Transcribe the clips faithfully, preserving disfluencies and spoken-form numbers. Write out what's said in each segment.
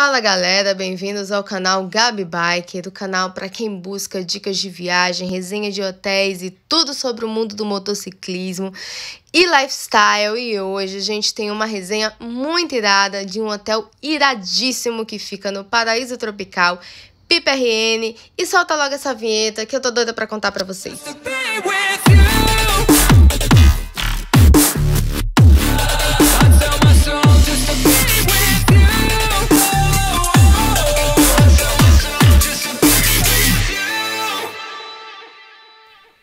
Fala galera, bem-vindos ao canal Gabi Biker, do canal para quem busca dicas de viagem, resenha de hotéis e tudo sobre o mundo do motociclismo e lifestyle. E hoje a gente tem uma resenha muito irada de um hotel iradíssimo que fica no paraíso tropical, Pipa R N. E solta logo essa vinheta que eu tô doida para contar para vocês.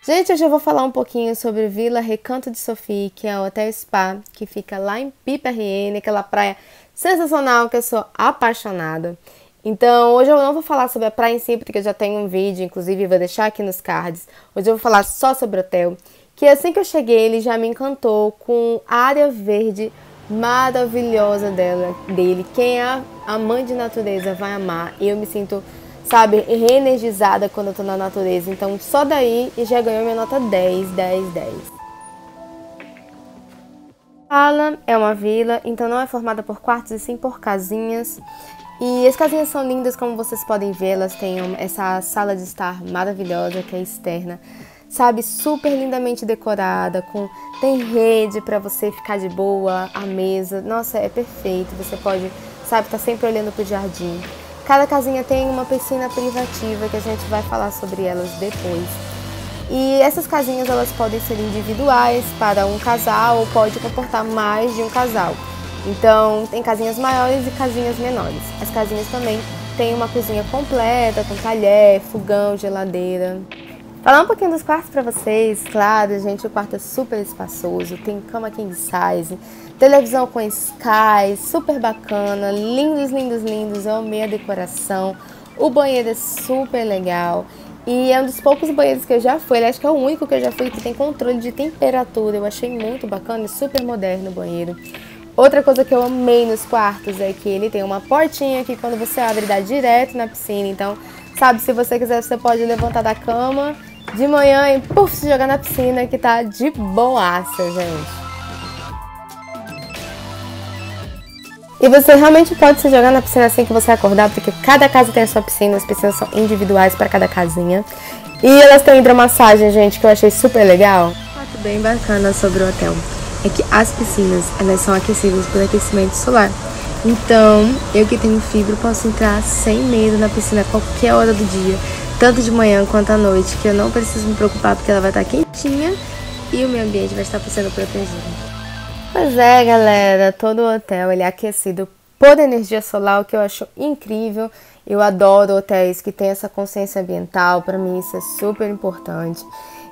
Gente, hoje eu vou falar um pouquinho sobre Villa Recanto de Sophie, que é o hotel spa que fica lá em Pipa R N, aquela praia sensacional que eu sou apaixonada. Então, hoje eu não vou falar sobre a praia em si, porque eu já tenho um vídeo, inclusive vou deixar aqui nos cards. Hoje eu vou falar só sobre o hotel, que assim que eu cheguei ele já me encantou com a área verde maravilhosa dela, dele. Quem é amante de natureza vai amar, e eu me sinto, sabe, reenergizada quando eu tô na natureza. Então só daí e já ganhou minha nota dez, dez, dez. Villa é uma vila, então não é formada por quartos e sim por casinhas. E as casinhas são lindas, como vocês podem ver. Elas têm essa sala de estar maravilhosa que é externa, sabe, super lindamente decorada, com tem rede para você ficar de boa, a mesa, nossa, é perfeito. Você pode, sabe, tá sempre olhando pro jardim. Cada casinha tem uma piscina privativa, que a gente vai falar sobre elas depois. E essas casinhas elas podem ser individuais para um casal, ou pode comportar mais de um casal. Então tem casinhas maiores e casinhas menores. As casinhas também têm uma cozinha completa, com talher, fogão, geladeira. Falar um pouquinho dos quartos para vocês. Claro, gente, o quarto é super espaçoso, tem cama king size, televisão com sky, super bacana, lindos, lindos, lindos, eu amei a decoração. O banheiro é super legal e é um dos poucos banheiros que eu já fui, eu acho que é o único que eu já fui que tem controle de temperatura, eu achei muito bacana e super moderno o banheiro. Outra coisa que eu amei nos quartos é que ele tem uma portinha que quando você abre dá direto na piscina, então, sabe, se você quiser você pode levantar da cama de manhã e puf, se jogar na piscina que tá de boaça, gente. E você realmente pode se jogar na piscina assim que você acordar, porque cada casa tem a sua piscina, as piscinas são individuais para cada casinha. E elas têm hidromassagem, gente, que eu achei super legal. Um fato bem bacana sobre o hotel é que as piscinas, elas são aquecidas por aquecimento solar. Então, eu que tenho fibra posso entrar sem medo na piscina a qualquer hora do dia, tanto de manhã quanto à noite, que eu não preciso me preocupar porque ela vai estar quentinha e o meu ambiente vai estar sendo protegido. Pois é, galera, todo o hotel ele é aquecido por energia solar, o que eu acho incrível. Eu adoro hotéis que têm essa consciência ambiental, para mim isso é super importante.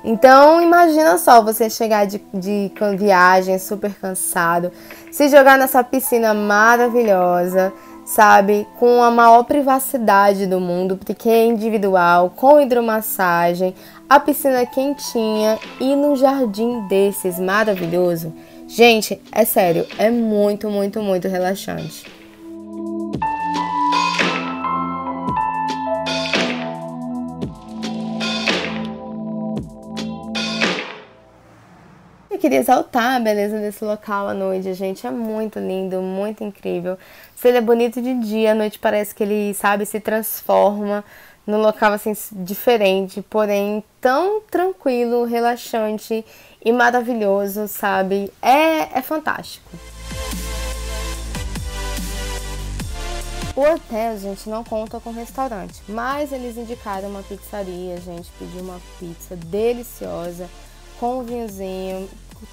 Então imagina só você chegar de, de viagem super cansado, se jogar nessa piscina maravilhosa, sabe, com a maior privacidade do mundo, porque é individual, com hidromassagem, a piscina quentinha e num jardim desses maravilhoso. Gente, é sério, é muito, muito, muito relaxante. Eu queria exaltar a beleza desse local à noite, gente, é muito lindo, muito incrível. Se ele é bonito de dia, à noite parece que ele, sabe, se transforma num local assim diferente, porém tão tranquilo, relaxante e maravilhoso, sabe? É, é fantástico. O hotel, gente, não conta com restaurante, mas eles indicaram uma pizzaria, gente, pediu uma pizza deliciosa, com um vinhozinho,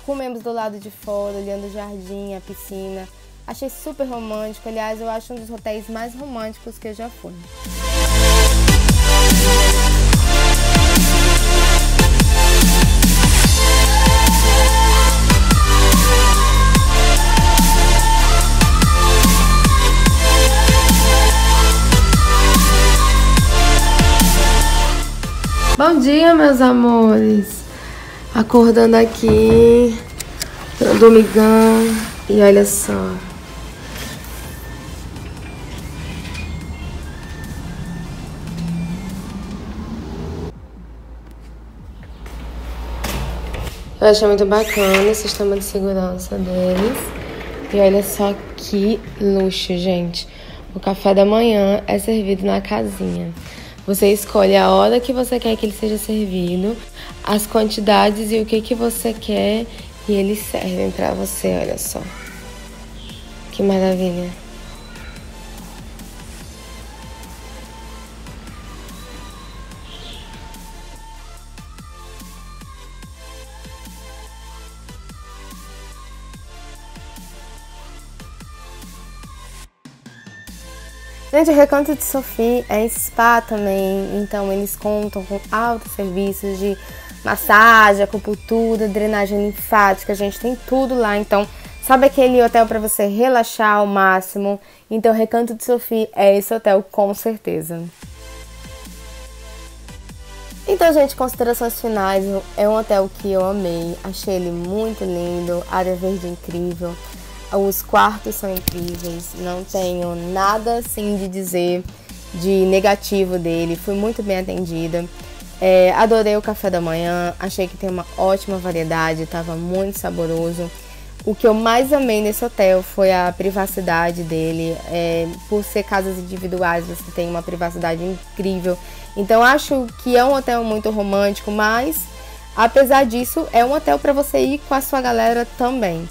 comemos do lado de fora, olhando o jardim, a piscina. Achei super romântico, aliás, eu acho um dos hotéis mais românticos que eu já fui. Bom dia, meus amores! Acordando aqui, domingão, e olha só. Eu achei muito bacana o sistema de segurança deles. E olha só que luxo, gente. O café da manhã é servido na casinha. Você escolhe a hora que você quer que ele seja servido, as quantidades e o que, que você quer, e eles servem pra você, olha só. Que maravilha. Gente, o Recanto de Sophie é spa também, então eles contam com altos serviços de massagem, acupuntura, drenagem linfática, a gente tem tudo lá, então sabe aquele hotel para você relaxar ao máximo? Então o Recanto de Sophie é esse hotel com certeza. Então, gente, considerações finais, é um hotel que eu amei, achei ele muito lindo, área verde incrível. Os quartos são incríveis, não tenho nada assim de dizer de negativo dele, fui muito bem atendida, é, adorei o café da manhã, achei que tem uma ótima variedade, estava muito saboroso. O que eu mais amei nesse hotel foi a privacidade dele, é, por ser casas individuais você tem uma privacidade incrível, então acho que é um hotel muito romântico, mas apesar disso é um hotel para você ir com a sua galera também.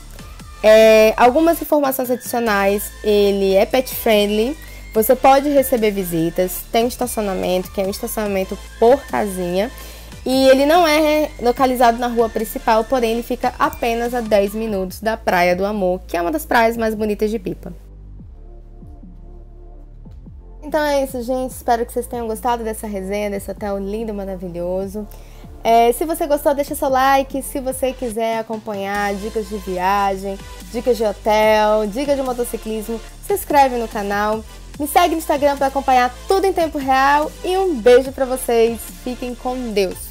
É, algumas informações adicionais, ele é pet friendly, você pode receber visitas, tem estacionamento, que é um estacionamento por casinha, e ele não é localizado na rua principal, porém ele fica apenas a dez minutos da Praia do Amor, que é uma das praias mais bonitas de Pipa. Então é isso, gente, espero que vocês tenham gostado dessa resenha, desse hotel lindo, maravilhoso. É, se você gostou, deixa seu like. Se você quiser acompanhar dicas de viagem, dicas de hotel, dicas de motociclismo, se inscreve no canal. Me segue no Instagram para acompanhar tudo em tempo real. E um beijo para vocês. Fiquem com Deus.